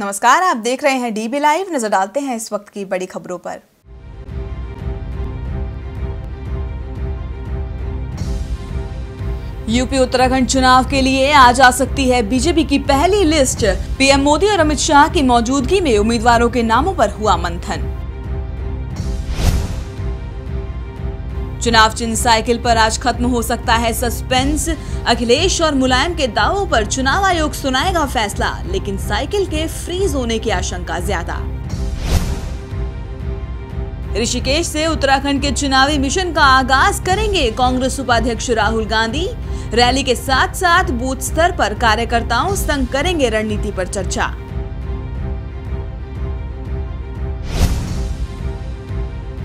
नमस्कार, आप देख रहे हैं डीबी लाइव। नजर डालते हैं इस वक्त की बड़ी खबरों पर। यूपी उत्तराखंड चुनाव के लिए आज आ सकती है बीजेपी की पहली लिस्ट। पीएम मोदी और अमित शाह की मौजूदगी में उम्मीदवारों के नामों पर हुआ मंथन। चुनाव चिन्ह साइकिल पर आज खत्म हो सकता है सस्पेंस। अखिलेश और मुलायम के दावों पर चुनाव आयोग सुनाएगा फैसला, लेकिन साइकिल के फ्रीज होने की आशंका ज्यादा। ऋषिकेश से उत्तराखंड के चुनावी मिशन का आगाज करेंगे कांग्रेस उपाध्यक्ष राहुल गांधी। रैली के साथ साथ बूथ स्तर पर कार्यकर्ताओं संग करेंगे रणनीति पर चर्चा।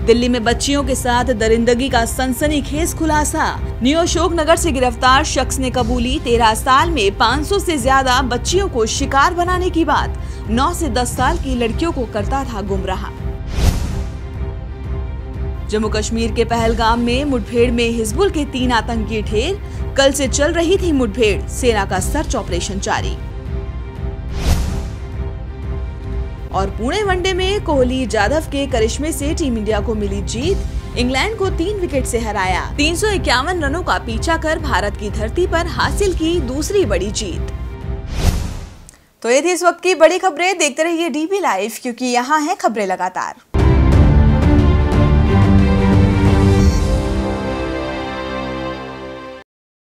दिल्ली में बच्चियों के साथ दरिंदगी का सनसनीखेज खुलासा। न्यू अशोकनगर से गिरफ्तार शख्स ने कबूली 13 साल में 500 से ज्यादा बच्चियों को शिकार बनाने की बात। 9 से 10 साल की लड़कियों को करता था गुमराह। जम्मू कश्मीर के पहलगाम में मुठभेड़ में हिज़बुल के 3 आतंकी ढेर। कल से चल रही थी मुठभेड़, सेना का सर्च ऑपरेशन जारी। और पुणे वनडे में कोहली जाधव के करिश्मे से टीम इंडिया को मिली जीत। इंग्लैंड को 3 विकेट से हराया। 351 रनों का पीछा कर भारत की धरती पर हासिल की दूसरी बड़ी जीत। तो ये थी इस वक्त की बड़ी खबरें। देखते रहिए डीबी लाइव, क्योंकि यहाँ है खबरें लगातार।